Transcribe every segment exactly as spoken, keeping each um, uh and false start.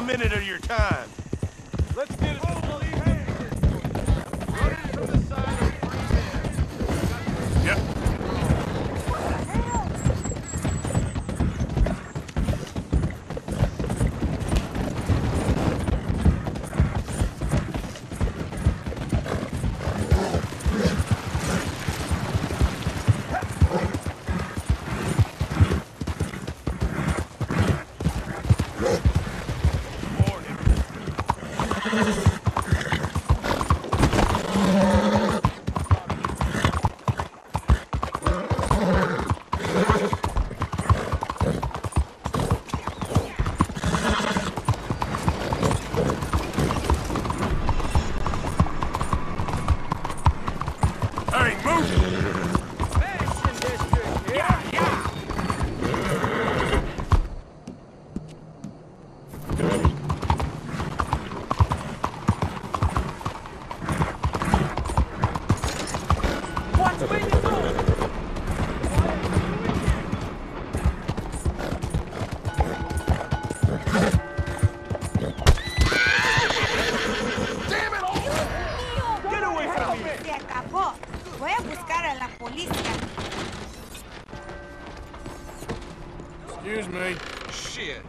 a minute of your time. Let's get it. Oh, run it from the side and bring it in. Yep. Excuse me. Shit.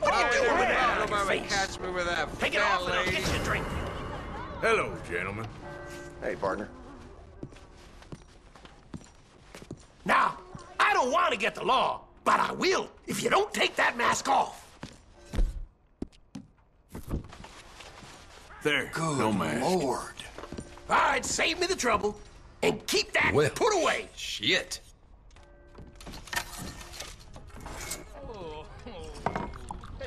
What are you doing? Yeah, nobody catch me with that. Take it off and I'll get you a drink. Hello, gentlemen. Hey, partner. Now, I don't want to get the law, but I will if you don't take that mask off. There. Good no mask. Lord. All right, save me the trouble. And keep that well, put away. Shit.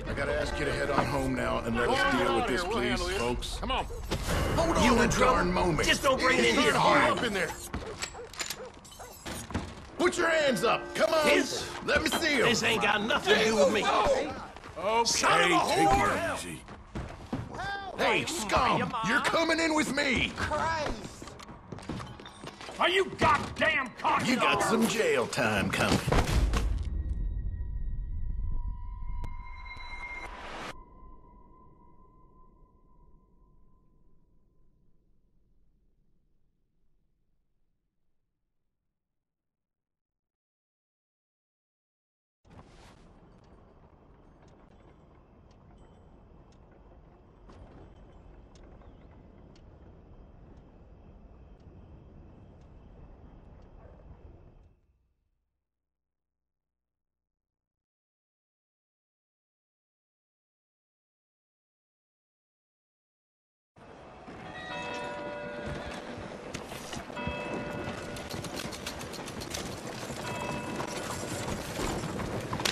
I gotta ask you to head on home now and let us deal with this, please, folks. Come on. Hold on. You in darn moment. Just don't bring it in here hard. Up in there. Put your hands up. Come on. This, let me see them. This ain't got nothing to do with me. Okay, take it easy. Hey, scum! You're coming in with me. Christ. Are you goddamn cocky? You got some jail time coming.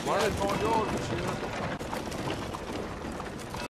Why did you